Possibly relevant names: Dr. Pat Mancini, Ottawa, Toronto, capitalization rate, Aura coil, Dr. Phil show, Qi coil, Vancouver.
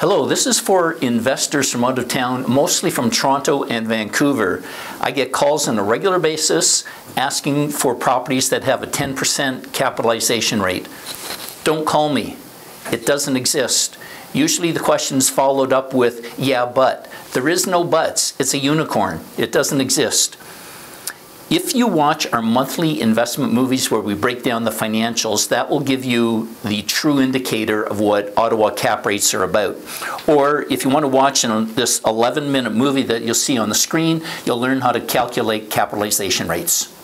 Hello, this is for investors from out of town, mostly from Toronto and Vancouver. I get calls on a regular basis asking for properties that have a 10% capitalization rate. Don't call me. It doesn't exist. Usually the question's followed up with, yeah, but. There is no buts. It's a unicorn. It doesn't exist. If you watch our monthly investment movies where we break down the financials, that will give you the true indicator of what Ottawa cap rates are about. Or if you want to watch this 11-minute movie that you'll see on the screen, you'll learn how to calculate capitalization rates.